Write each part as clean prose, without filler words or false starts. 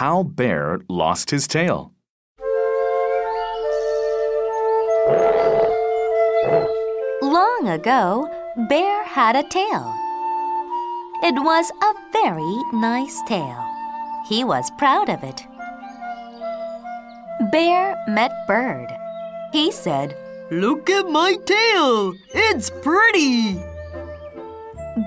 How Bear Lost His Tail. Long ago, Bear had a tail. It was a very nice tail. He was proud of it. Bear met Bird. He said, "Look at my tail. It's pretty."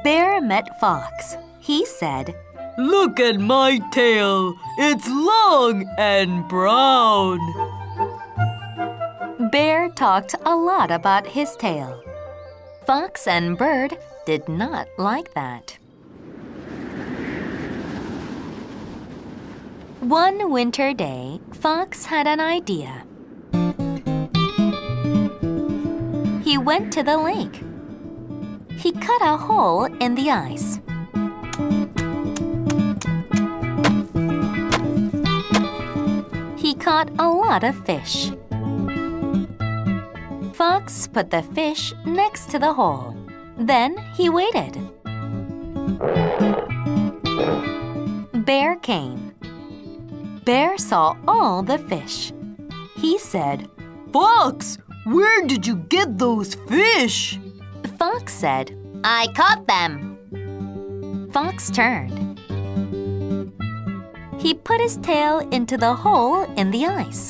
Bear met Fox. He said, "Look at my tail. It's long and brown." Bear talked a lot about his tail. Fox and Bird did not like that. One winter day, Fox had an idea. He went to the lake. He cut a hole in the ice. He caught a lot of fish. Fox put the fish next to the hole. Then he waited. Bear came. Bear saw all the fish. He said, "Fox, where did you get those fish?" Fox said, "I caught them." Fox turned. He put his tail into the hole in the ice.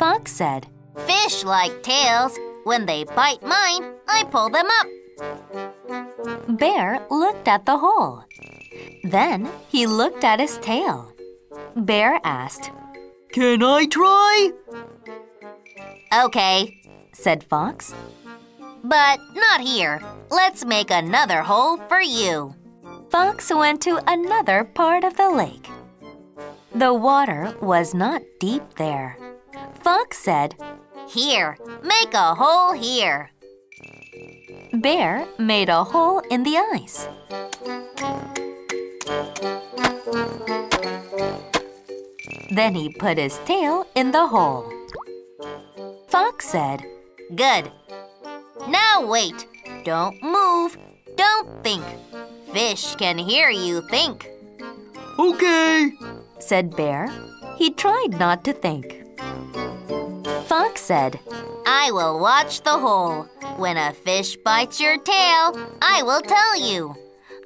Fox said, "Fish like tails. When they bite mine, I pull them up." Bear looked at the hole. Then he looked at his tail. Bear asked, "Can I try?" "Okay," said Fox. "But not here. Let's make another hole for you." Fox went to another part of the lake. The water was not deep there. Fox said, "Here, make a hole here." Bear made a hole in the ice. Then he put his tail in the hole. Fox said, "Good. Now wait. Don't move. Don't think. Fish can hear you think." "Okay," said Bear. He tried not to think. Fox said, "I will watch the hole. When a fish bites your tail, I will tell you.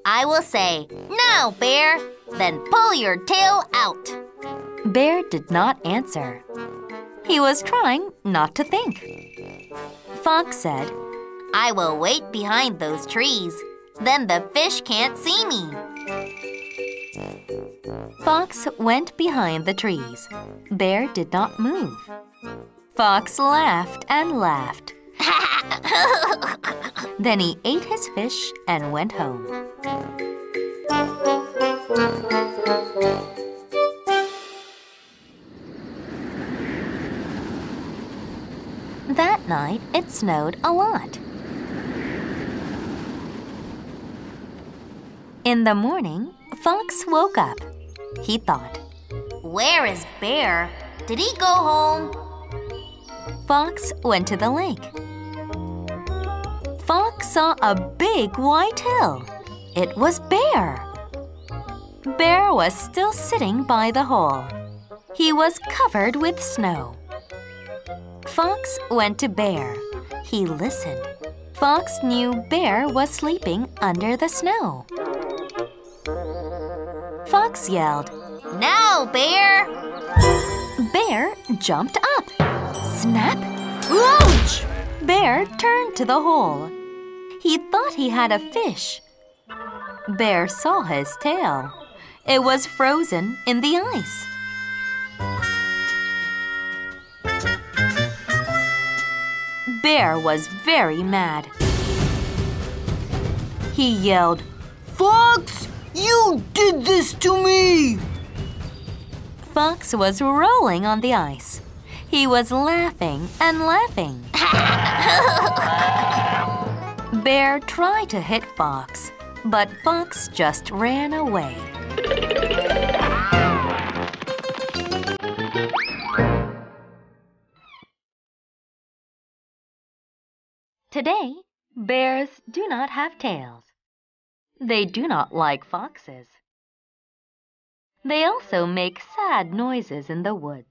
I will say, 'Now, Bear,' then pull your tail out." Bear did not answer. He was trying not to think. Fox said, "I will wait behind those trees. Then the fish can't see me." Fox went behind the trees. Bear did not move. Fox laughed and laughed. Then he ate his fish and went home. That night, it snowed a lot. In the morning, Fox woke up. He thought, "Where is Bear? Did he go home?" Fox went to the lake. Fox saw a big white hill. It was Bear. Bear was still sitting by the hole. He was covered with snow. Fox went to Bear. He listened. Fox knew Bear was sleeping under the snow. Fox yelled, "Now, Bear!" Bear jumped up. Snap! Ouch! Bear turned to the hole. He thought he had a fish. Bear saw his tail. It was frozen in the ice. Bear was very mad. He yelled, "Fox! You did this to me!" Fox was rolling on the ice. He was laughing and laughing. Bear tried to hit Fox, but Fox just ran away. Today, bears do not have tails. They do not like foxes. They also make sad noises in the woods.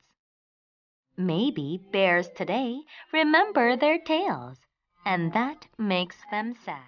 Maybe bears today remember their tales, and that makes them sad.